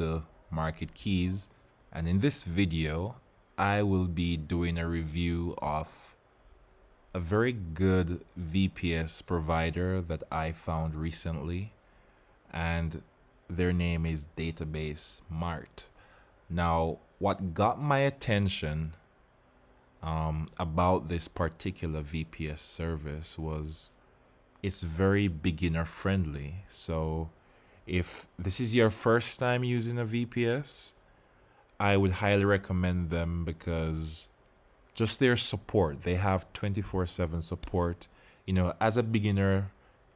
to Marketkeys, and in this video I will be doing a review of a very good VPS provider that I found recently, and their name is Database Mart. Now, what got my attention about this particular VPS service was it's very beginner friendly. So if this is your first time using a VPS, I would highly recommend them because just their support, they have 24/7 support. You know, as a beginner,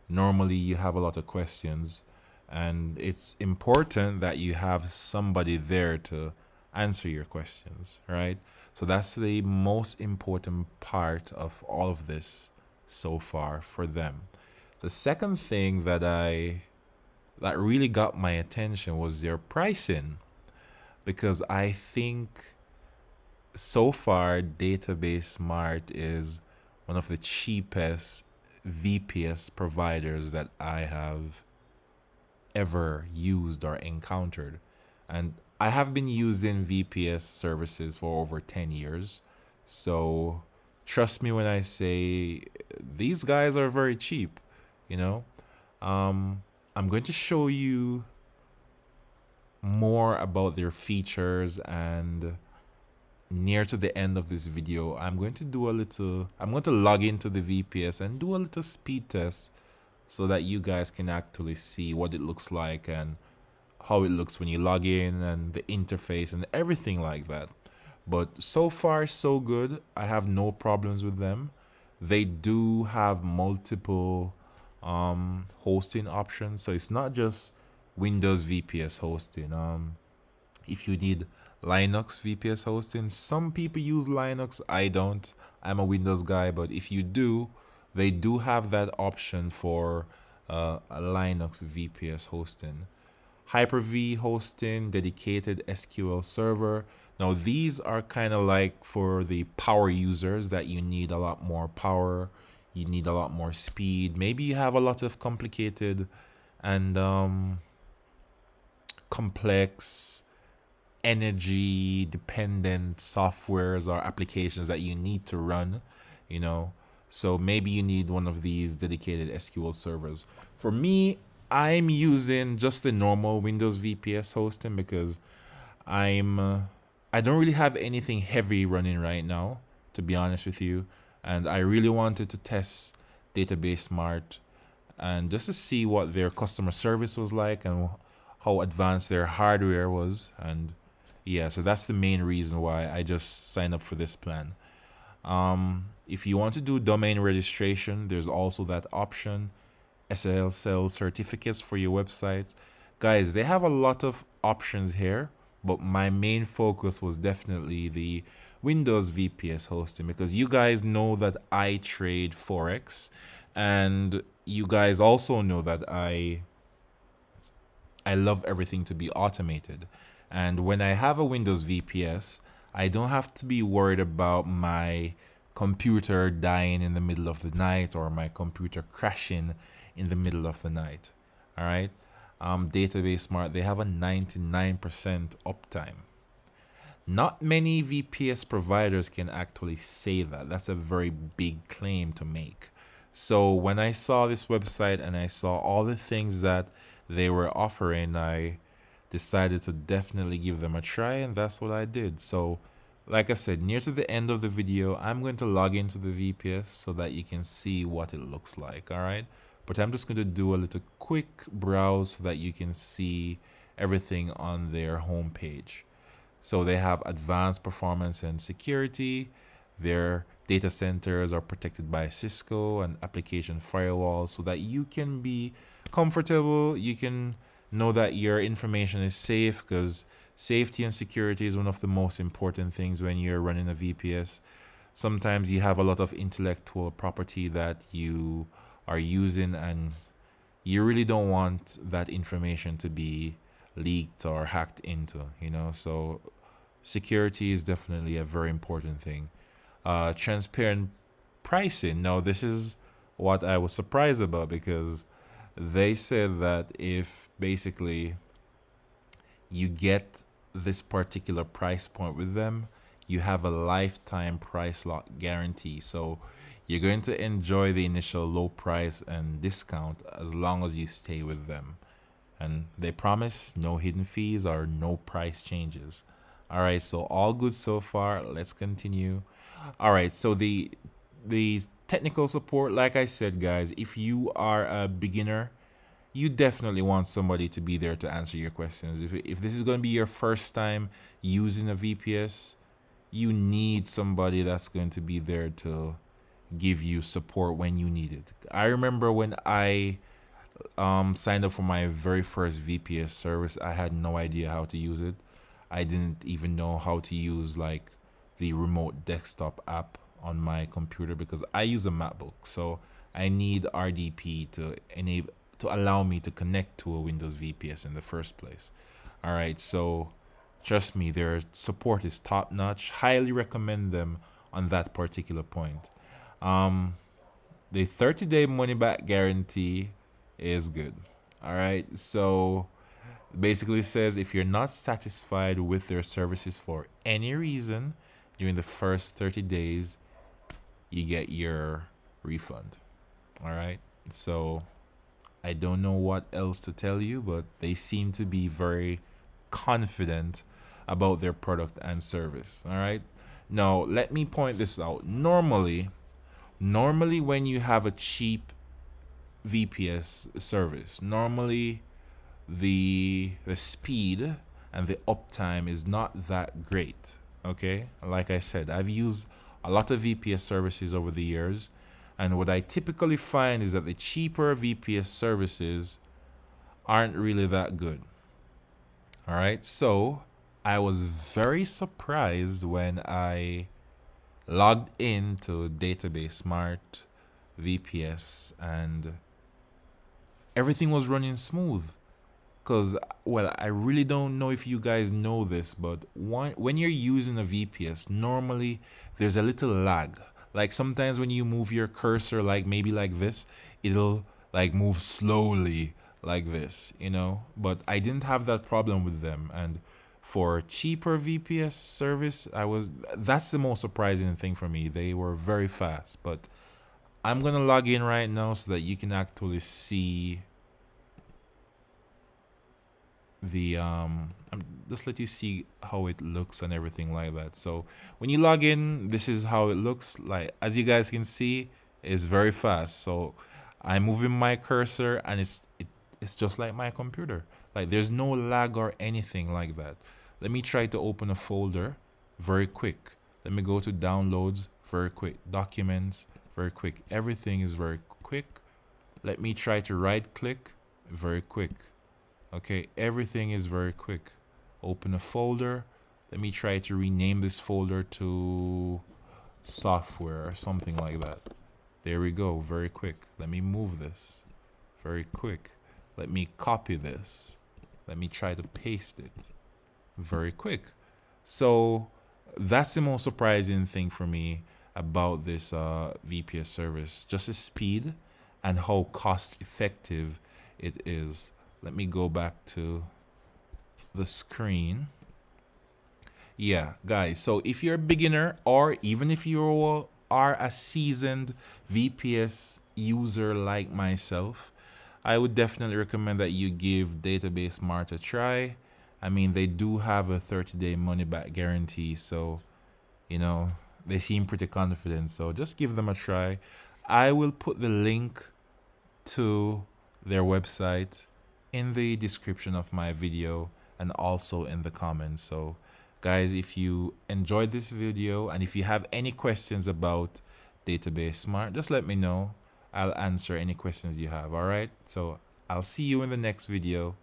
normally you have a lot of questions, and it's important that you have somebody there to answer your questions, right? So that's the most important part of all of this so far for them. The second thing that really got my attention was their pricing, because I think so far Database Mart is one of the cheapest VPS providers that I have ever used or encountered. And I have been using VPS services for over 10 years. So trust me when I say these guys are very cheap, you know. I'm going to show you more about their features, and near to the end of this video, I'm going to log into the VPS and do a little speed test so that you guys can actually see what it looks like and how it looks when you log in, and the interface and everything like that. But so far so good. I have no problems with them. They do have multiple hosting options, so it's not just Windows VPS hosting. If you need Linux VPS hosting, some people use Linux. I don't. I'm a Windows guy, but if you do, they do have that option for a Linux VPS hosting. Hyper-V hosting, dedicated SQL server. Now, these are kind of like for the power users that you need a lot more power, you need a lot more speed. Maybe you have a lot of complicated and complex energy-dependent softwares or applications that you need to run, you know. So maybe you need one of these dedicated SQL servers. For me, I'm using just the normal Windows VPS hosting because I don't really have anything heavy running right now, to be honest with you. And I really wanted to test Database Mart and just to see what their customer service was like and how advanced their hardware was. And yeah, so that's the main reason why I just signed up for this plan. If you want to do domain registration, there's also that option. SSL certificates for your websites. Guys, they have a lot of options here, but my main focus was definitely the Windows VPS hosting because you guys know that I trade Forex, and you guys also know that I love everything to be automated. And when I have a Windows VPS, I don't have to be worried about my computer dying in the middle of the night or my computer crashing in the middle of the night. All right. Database Mart, they have a 99% uptime. Not many VPS providers can actually say that. That's a very big claim to make. So when I saw this website and I saw all the things that they were offering, I decided to definitely give them a try, and that's what I did. So like I said, near to the end of the video, I'm going to log into the VPS so that you can see what it looks like, all right? But I'm just going to do a little quick browse so that you can see everything on their homepage. So they have advanced performance and security. Their data centers are protected by Cisco and application firewalls so that you can be comfortable. You can know that your information is safe, because safety and security is one of the most important things when you're running a VPS. Sometimes you have a lot of intellectual property that you are using, and you really don't want that information to be leaked or hacked into, you know. So security is definitely a very important thing. Transparent pricing. Now, this is what I was surprised about, because they said that if basically you get this particular price point with them, you have a lifetime price lock guarantee. So you're going to enjoy the initial low price and discount as long as you stay with them. And they promise no hidden fees or no price changes. All right, so all good so far. Let's continue. All right, so the technical support, like I said, guys, if you are a beginner, you definitely want somebody to be there to answer your questions. If this is going to be your first time using a VPS, you need somebody that's going to be there to give you support when you need it. I remember when I signed up for my very first VPS service, I had no idea how to use it. I didn't even know how to use like the remote desktop app on my computer because I use a MacBook. So I need RDP to allow me to connect to a Windows VPS in the first place. All right, so trust me, their support is top notch. Highly recommend them on that particular point. The 30-day money back guarantee is good. All right, so basically says if you're not satisfied with their services for any reason during the first 30 days, you get your refund. All right, so I don't know what else to tell you, but they seem to be very confident about their product and service. All right, now let me point this out. Normally when you have a cheap VPS service, normally the speed and the uptime is not that great. Okay, like I said, I've used a lot of VPS services over the years, and what I typically find is that the cheaper VPS services aren't really that good. All right, so I was very surprised when I logged into Database Mart VPS and everything was running smooth. Because, well, I really don't know if you guys know this, but when you're using a VPS, normally there's a little lag. Like sometimes when you move your cursor, like maybe like this, it'll like move slowly like this, you know? But I didn't have that problem with them. And for cheaper VPS service, that's the most surprising thing for me. They were very fast, but I'm gonna log in right now so that you can actually see the just let you see how it looks and everything like that. So when you log in, this is how it looks like. As you guys can see, it's very fast. So I'm moving my cursor and it's just like my computer. Like there's no lag or anything like that. Let me try to open a folder very quick. Let me go to downloads very quick, documents very quick. Everything is very quick. Let me try to right click very quick. Okay, everything is very quick. Open a folder. Let me try to rename this folder to software or something like that. There we go, very quick. Let me move this, very quick. Let me copy this. Let me try to paste it, very quick. So that's the most surprising thing for me about this VPS service, just the speed and how cost effective it is. Let me go back to the screen. Yeah, guys, so if you're a beginner or even if you are a seasoned VPS user like myself, I would definitely recommend that you give Database Mart a try. I mean, they do have a 30-day money-back guarantee, so, you know, they seem pretty confident, so just give them a try. I will put the link to their website in the description of my video and also in the comments. So guys, if you enjoyed this video and if you have any questions about Database Mart, just let me know. I'll answer any questions you have. All right, so I'll see you in the next video.